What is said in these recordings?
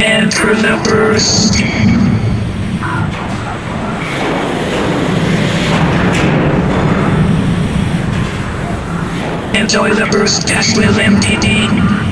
Enter the burst. Enjoy the burst test with MTD.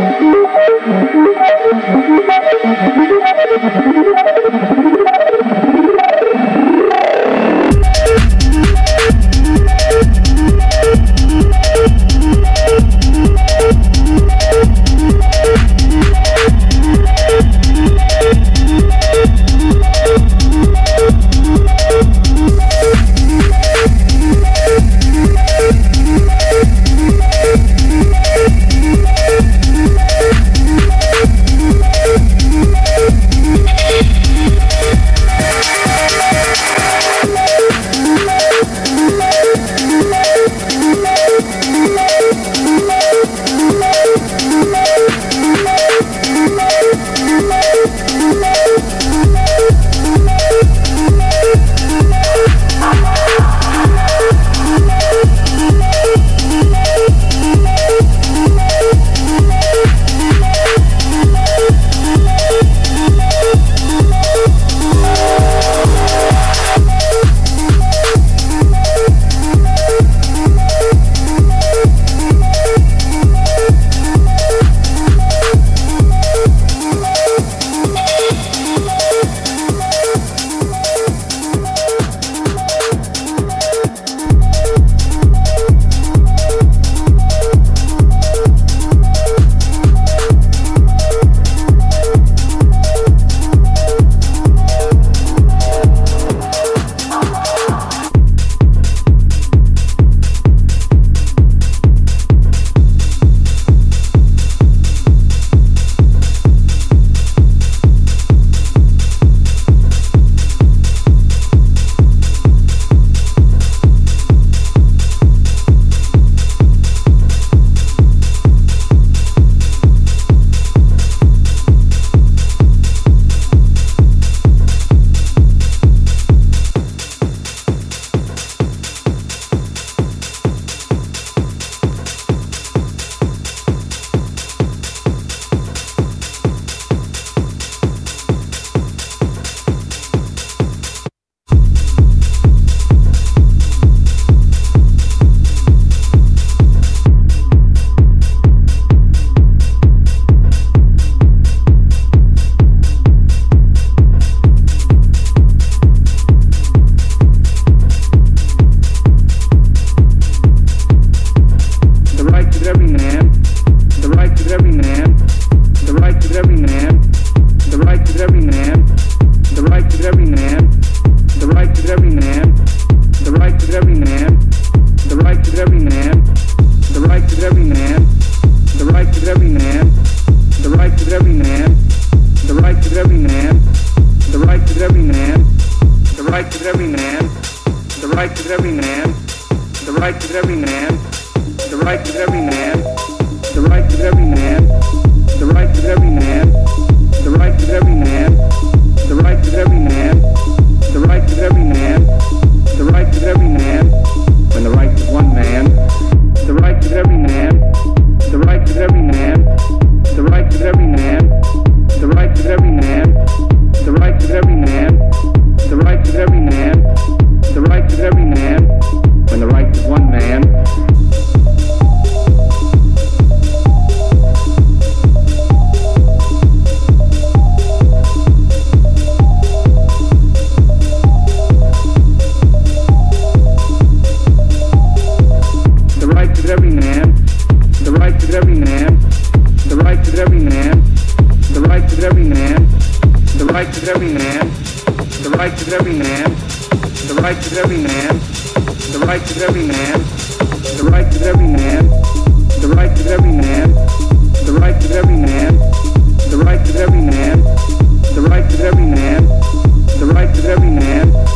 The right with every man,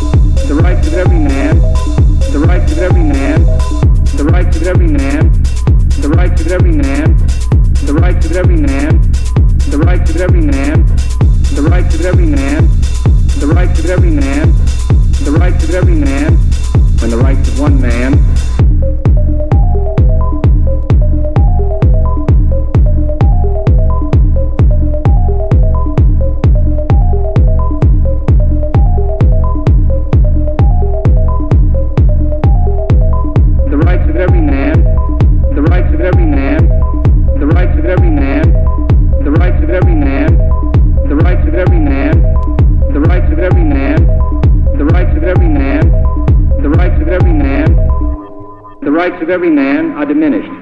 the right with every man, of every man are diminished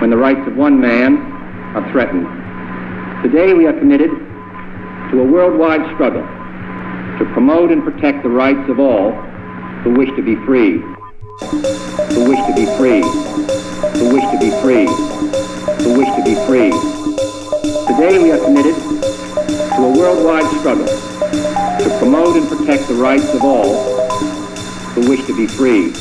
when the rights of one man are threatened. Today we are committed to a worldwide struggle to promote and protect the rights of all who wish to be free, who wish to be free, who wish to be free, who wish to be free. Today we are committed to a worldwide struggle to promote and protect the rights of all who wish to be free.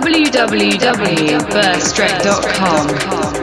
www.burstrec.com.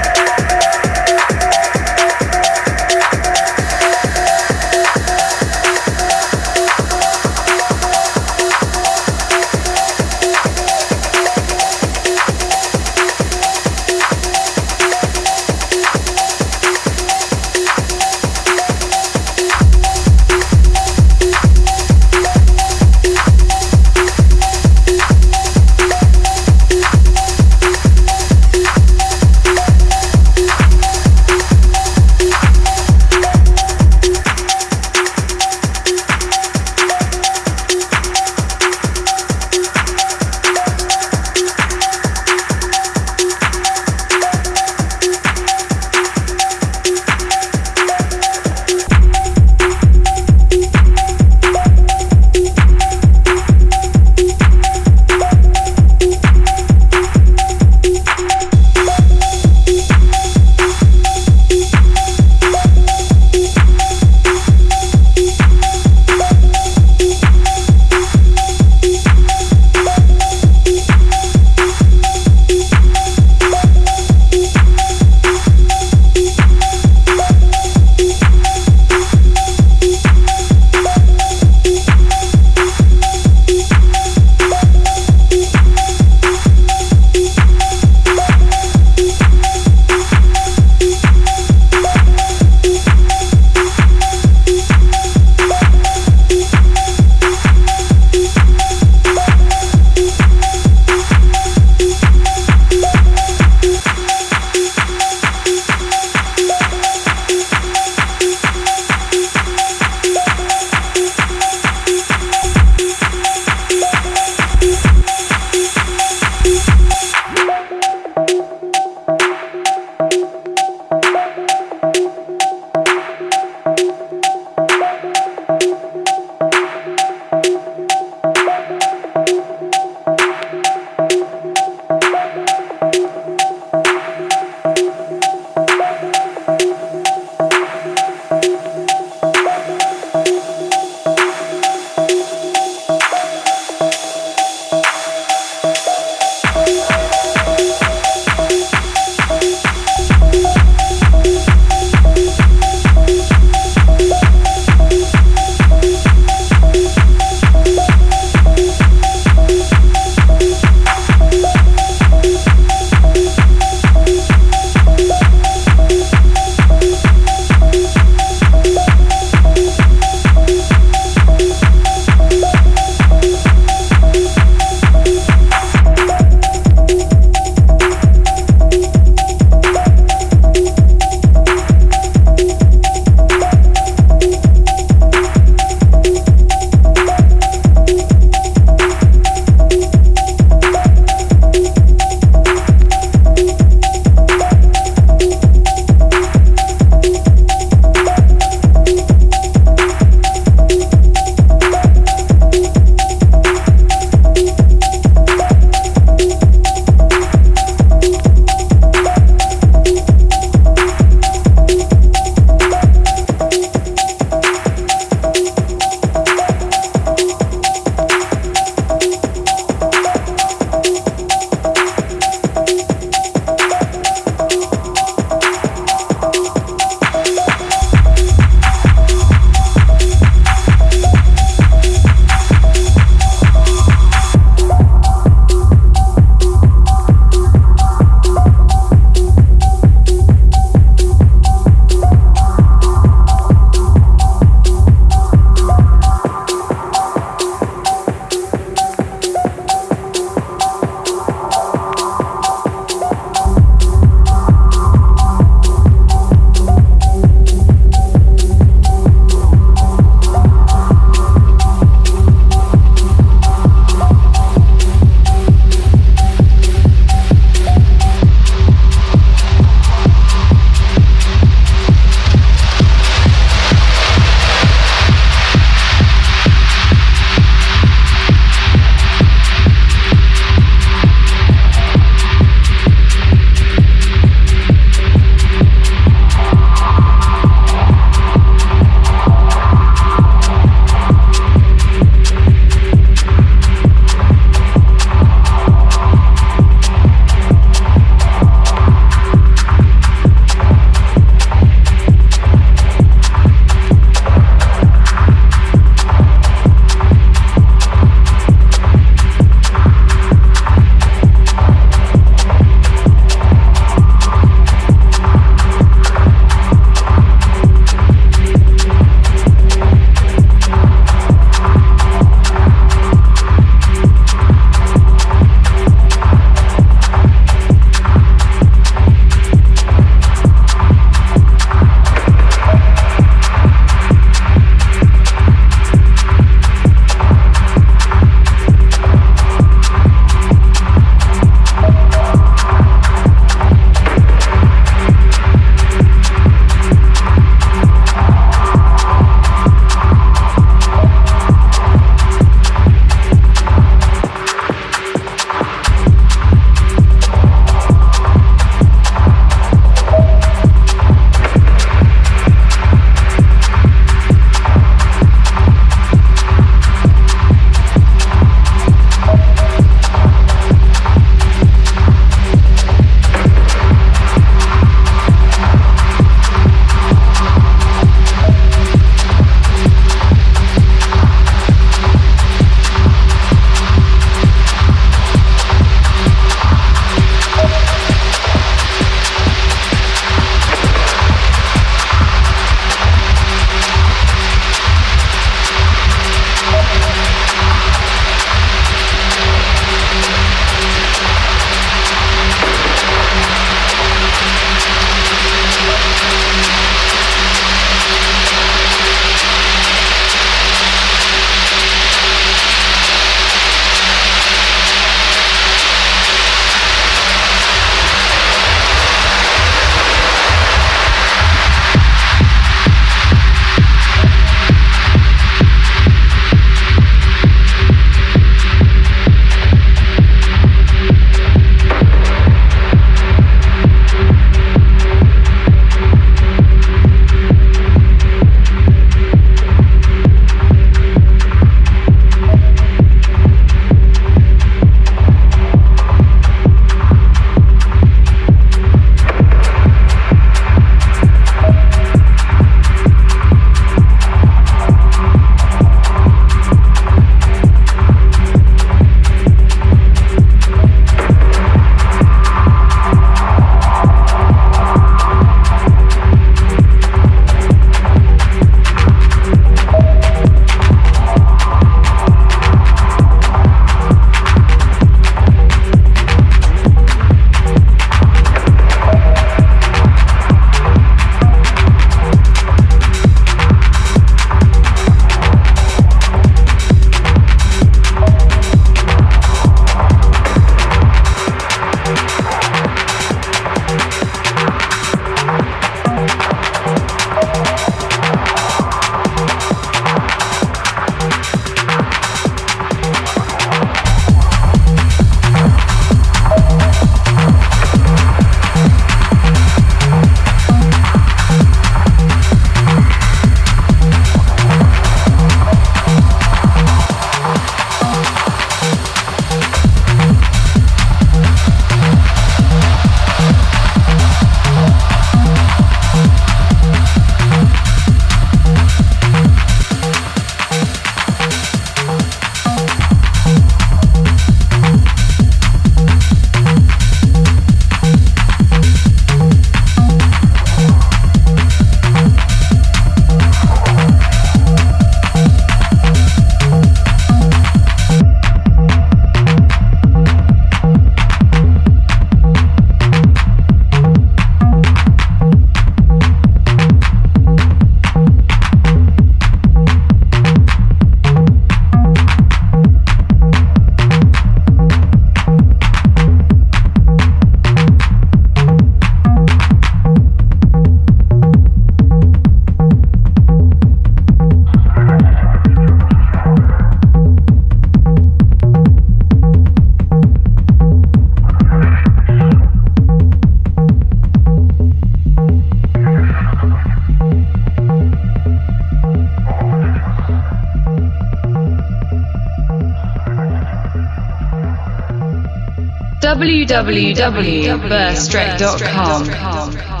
www.burstrec.com.